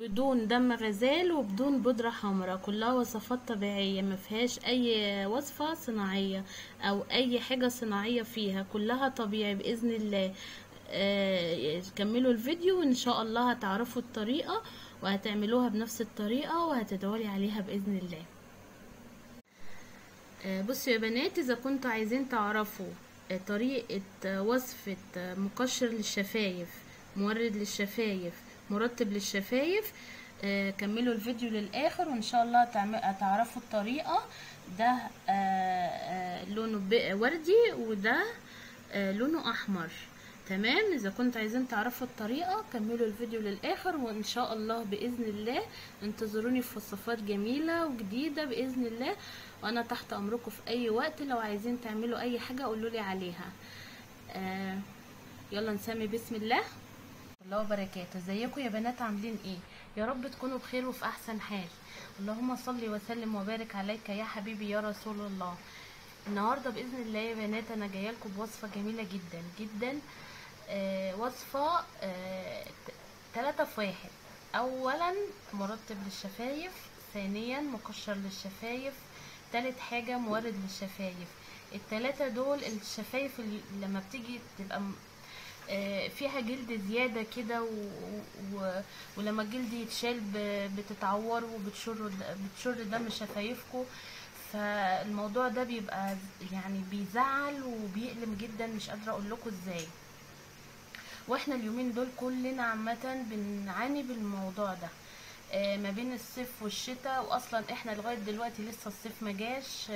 بدون دم غزال وبدون بودرة حمراء، كلها وصفات طبيعية مفيهاش اي وصفة صناعية او اي حاجة صناعية فيها، كلها طبيعي بإذن الله. كملوا الفيديو وان شاء الله هتعرفوا الطريقة وهتعملوها بنفس الطريقة وهتدعولي عليها بإذن الله. بصوا يا بنات، اذا كنتوا عايزين تعرفوا طريقة وصفة مقشر للشفايف، مورد للشفايف، مرطب للشفايف، كملوا الفيديو للآخر وإن شاء الله هتعرفوا الطريقة. ده لونه وردي وده لونه أحمر، تمام؟ إذا كنتوا عايزين تعرفوا الطريقة كملوا الفيديو للآخر وإن شاء الله بإذن الله انتظروني في وصفات جميلة وجديدة بإذن الله، وأنا تحت أمركم في أي وقت. لو عايزين تعملوا أي حاجة قولولي عليها. يلا نسمي بسم الله الله وبركاته. ازيكم يا بنات، عاملين ايه؟ يا رب تكونوا بخير وفي احسن حال. اللهم صل وسلم وبارك عليك يا حبيبي يا رسول الله. النهارده باذن الله يا بنات انا جايه لكم بوصفه جميله جدا جدا، وصفه 3 في 1. اولا مرطب للشفايف، ثانيا مقشر للشفايف، ثالث حاجه مورد للشفايف. الثلاثه دول الشفايف لما بتيجي تبقى فيها جلد زياده كده ولما الجلد يتشال بتتعوروا وبتشر دم شفايفكم، فالموضوع ده بيبقى يعني بيزعل وبيألم جدا، مش قادره اقول لكم ازاي. واحنا اليومين دول كلنا عامه بنعاني بالموضوع ده ما بين الصيف والشتاء، واصلا احنا لغايه دلوقتي لسه الصيف ما جاش،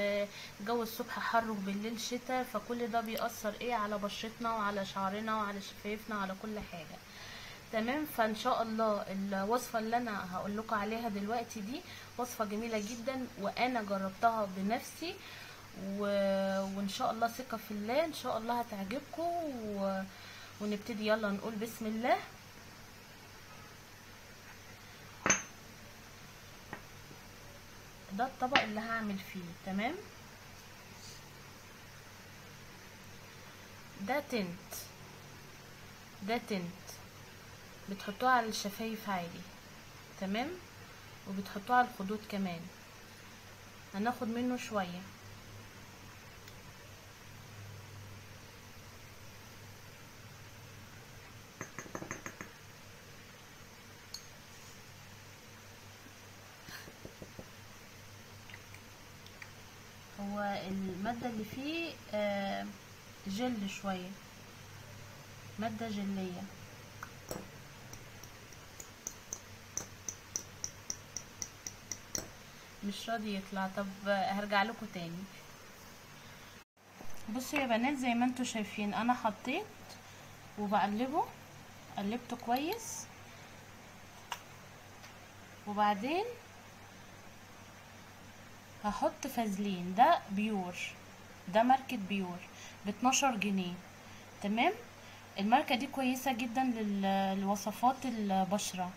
جو الصبح حر وبالليل شتاء، فكل ده بيأثر ايه على بشرتنا وعلى شعرنا وعلى شفايفنا وعلى كل حاجه، تمام؟ فان شاء الله الوصفه اللي انا هقول لكم عليها دلوقتي دي وصفه جميله جدا وانا جربتها بنفسي، وان شاء الله ثقه في الله ان شاء الله هتعجبكم. ونبتدي، يلا نقول بسم الله. ده الطبق اللي هعمل فيه، تمام؟ ده تنت بتحطوه على الشفايف عادي، تمام؟ وبتحطوه على الخدود كمان، هناخد منه شوية. المادة اللي فيه جل شوية، مادة جلية، مش راضي يطلع. طب هرجع لكم تاني. بصوا يا بنات، زي ما انتوا شايفين انا حطيت وبقلبه، قلبته كويس، وبعدين هحط فازلين. ده بيور، ده ماركة بيور ب12 جنيه، تمام؟ الماركة دي كويسة جدا للوصفات البشرة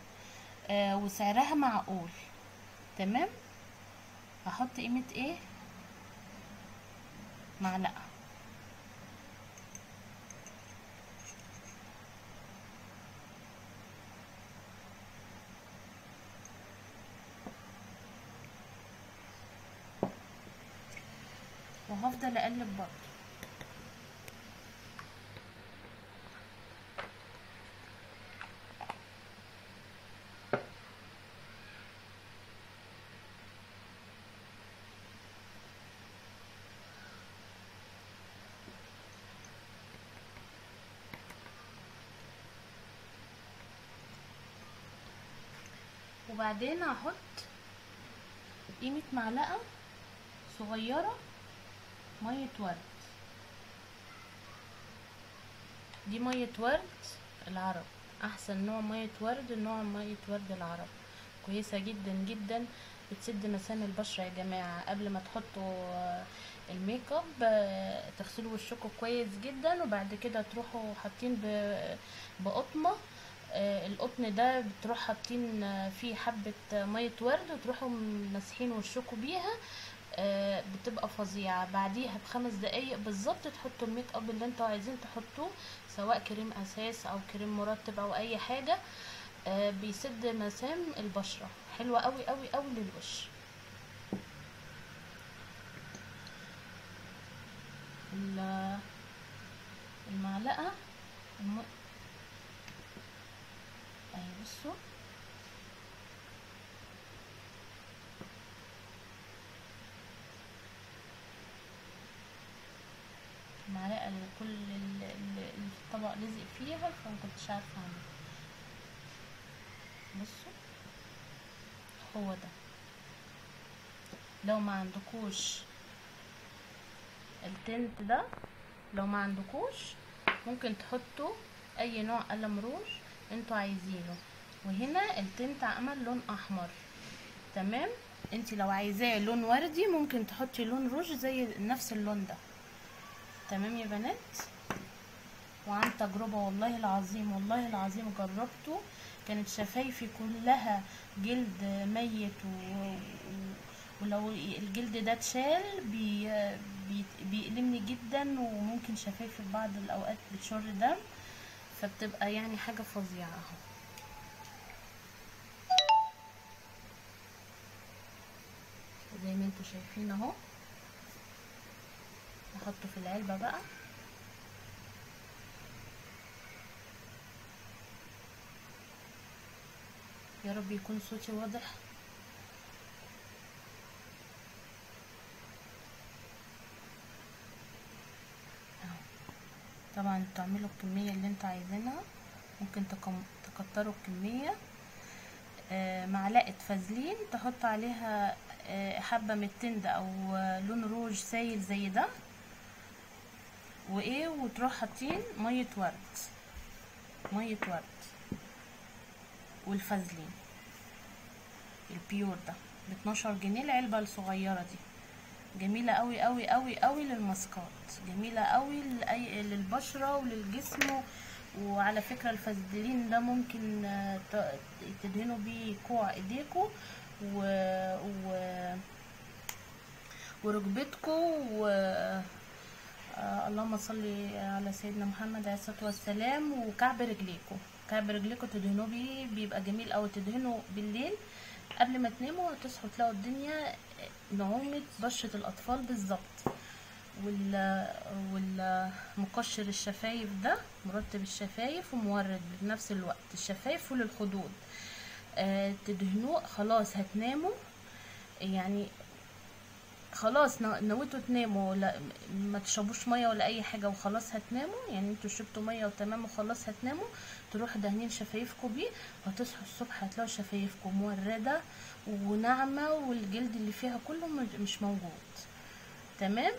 وسعرها معقول، تمام؟ هحط قيمة ايه؟ معلقة. وهفضل اقلب برضه. وبعدين هحط قيمة معلقة صغيرة مية ورد، دي مية ورد العرب، احسن نوع مية ورد، النوع مية ورد العرب كويسة جدا جدا، بتسد مسام البشرة يا جماعة. قبل ما تحطوا الميك اب تغسلوا وشكوا كويس جدا، وبعد كده تروحوا حاطين بقطمة، القطن ده بتروح حاطين فيه حبة مية ورد وتروحوا مسحين وشكوا بيها، بتبقى فظيعه. بعديها ب5 دقايق بالظبط تحطوا الميك اب اللي انتوا عايزين تحطوه، سواء كريم اساس او كريم مرطب او اي حاجه، بيسد مسام البشرة، حلوة قوي قوي قوي للوش. المعلقة اهي بصوا المعلقة اللي كل اللي في الطبق لزق فيها، فمكنتش عارفة اعمل. بصوا هو ده، لو ما عندكوش التنت ده، لو ما عندكوش ممكن تحطوا اي نوع قلم روج انتوا عايزينه. وهنا التنت عمل لون احمر، تمام. انت لو عايزاه لون وردي ممكن تحطي لون روج زي نفس اللون ده، تمام يا بنات. وعن تجربة والله العظيم، والله العظيم جربته، كانت شفايفي كلها جلد ميت، ولو الجلد ده اتشال بيألمني جدا، وممكن شفايفي في بعض الاوقات بتشر دم، فبتبقى يعني حاجة فظيعة اهو. زي ما انتوا شايفين اهو، نحطه في العلبة بقى. يا رب يكون صوتي واضح. طبعا تعملوا الكمية اللي انتوا عايزينها، ممكن تكتروا الكمية. معلقة فازلين تحط عليها حبة من التند او لون روج سايل زي ده، وايه وتروح حاطين مية ورد، مية ورد والفازلين البيور ده ب12 جنيه العلبة الصغيرة دي. جميلة قوي قوي قوي قوي للماسكات، جميلة قوي للبشرة وللجسم. وعلى فكرة الفازلين ده ممكن تدهنوا بيه كوع ايديكوا وركبتكوا اللهم صل على سيدنا محمد عليه الصلاة والسلام. وكعب رجليكوا، كعب رجليكوا تدهنوا بيه، بيبقى جميل اوي. تدهنوا بالليل قبل ما تناموا، تصحوا تلاقوا الدنيا نعومة بشرة الأطفال بالظبط. والمقشر الشفايف ده مرتب الشفايف ومورد بنفس الوقت، الشفايف وللخدود. تدهنوه خلاص هتناموا، يعني خلاص نويتوا تناموا، لا ما تشربوش ميه ولا اي حاجه وخلاص هتناموا، يعني انتوا شربتوا ميه وتمام وخلاص هتناموا، تروحوا دهنين شفايفكم بيه، وتصحوا الصبح هتلاقوا شفايفكم مورده وناعمه، والجلد اللي فيها كله مش موجود، تمام.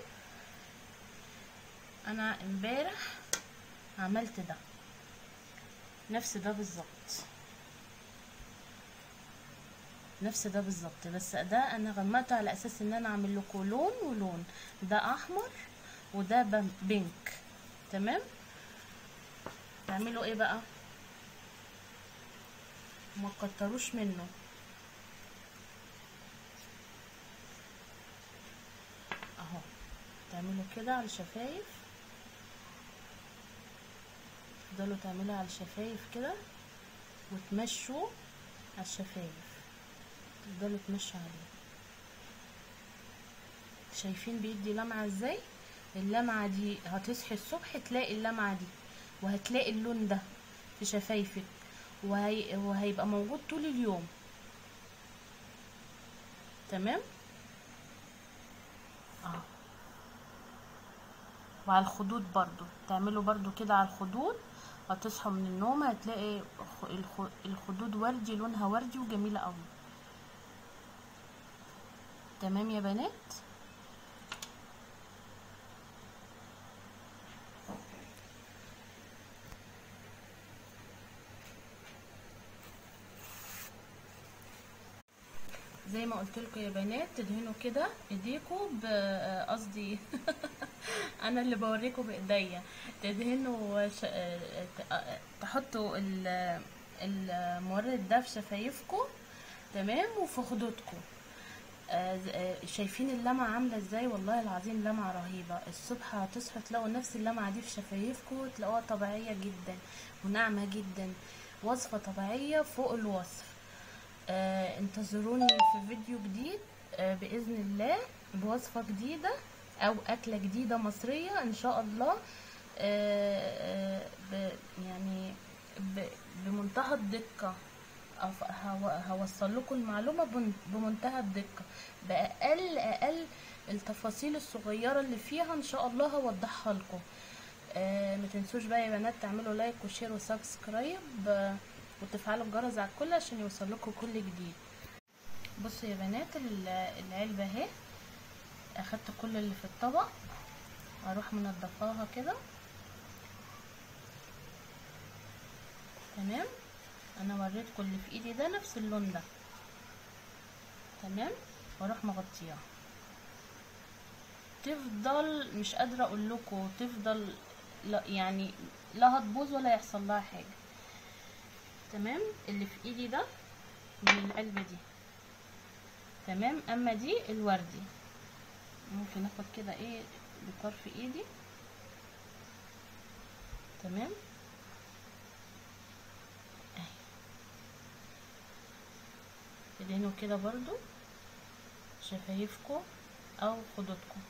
انا امبارح عملت ده نفس ده بالظبط، نفس ده بالظبط، بس ده انا غمقته على اساس ان انا اعمل لكم لون ولون، ده احمر وده بينك، تمام. تعملوا ايه بقى؟ ما تكتروش منه، اهو تعملوا كده على الشفايف، تفضلوا تعملوا على الشفايف كده، وتمشوا على الشفايف، تفضلوا تمشوا عليه. شايفين بيدي لمعه ازاي؟ اللمعه دي هتصحي الصبح تلاقي اللمعه دي، وهتلاقي اللون ده في شفايفك، وهيبقى موجود طول اليوم، تمام. وعلى الخدود برضو تعملوا برضو كده على الخدود، هتصحوا من النوم هتلاقي الخدود وردي، لونها وردي وجميله قوي، تمام يا بنات. زي ما قلت لكم يا بنات، تدهنوا كده ايديكم، قصدي انا اللي بوريكم بايديا، تدهنوا تحطوا المورد ده في شفايفكم، تمام، وفي خدودكم. شايفين اللمعه عامله ازاي؟ والله العظيم لمعه رهيبه. الصبح هتصحوا تلاقوا نفس اللمعه دي في شفايفكم، تلاقوها طبيعيه جدا وناعمه جدا، وصفة طبيعية فوق الوصف. انتظروني في فيديو جديد بإذن الله بوصفة جديدة أو أكلة جديدة مصرية إن شاء الله، يعني بمنتهى الدقة هوصل لكم المعلومة بمنتهى الدقة بأقل التفاصيل الصغيرة اللي فيها إن شاء الله هوضحها لكم. متنسوش بقى يا بنات تعملوا لايك وشير وسبسكرايب وتفعلوا الجرس على الكل عشان يوصل لكم كل جديد. بصوا يا بنات العلبة اهي، اخدت كل اللي في الطبق واروح منضفاها كده. تمام، انا وريتكم اللي في ايدي ده نفس اللون ده. تمام، واروح مغطيها. تفضل مش قادره اقول لكم، تفضل يعني لا هتبوظ ولا يحصل لها حاجه. تمام، اللي في ايدي ده من العلبه دي. تمام، اما دي الوردي ممكن اخد كده ايه بطرف ايدي. تمام اهي، ادهنوا كده برضو شفايفكم او خدودكم،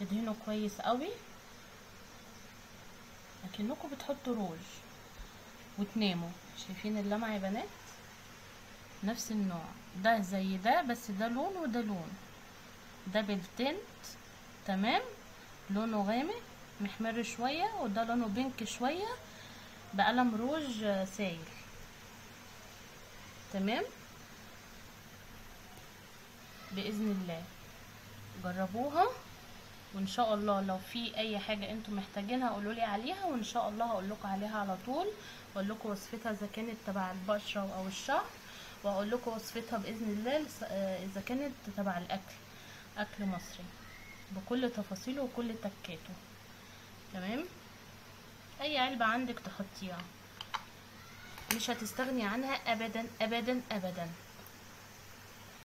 ادهنوا كويس قوي لكنكم بتحطوا روج وتناموا. شايفين اللمعة يا بنات؟ نفس النوع ده زي ده، بس ده لون وده لون، ده بالتنت. تمام، لونه غامق محمر شوية، وده لونه بينك شوية بقلم روج سايل. تمام، بإذن الله جربوها، وان شاء الله لو في اي حاجة انتم محتاجينها قولولي عليها، وان شاء الله هقولكوا عليها على طول، واقولكوا وصفتها اذا كانت تبع البشرة او الشعر، واقول لكم وصفتها باذن الله اذا كانت تبع الاكل، اكل مصري بكل تفاصيله وكل تكاته. تمام، اي علبه عندك تحطيها، مش هتستغني عنها ابدا ابدا ابدا.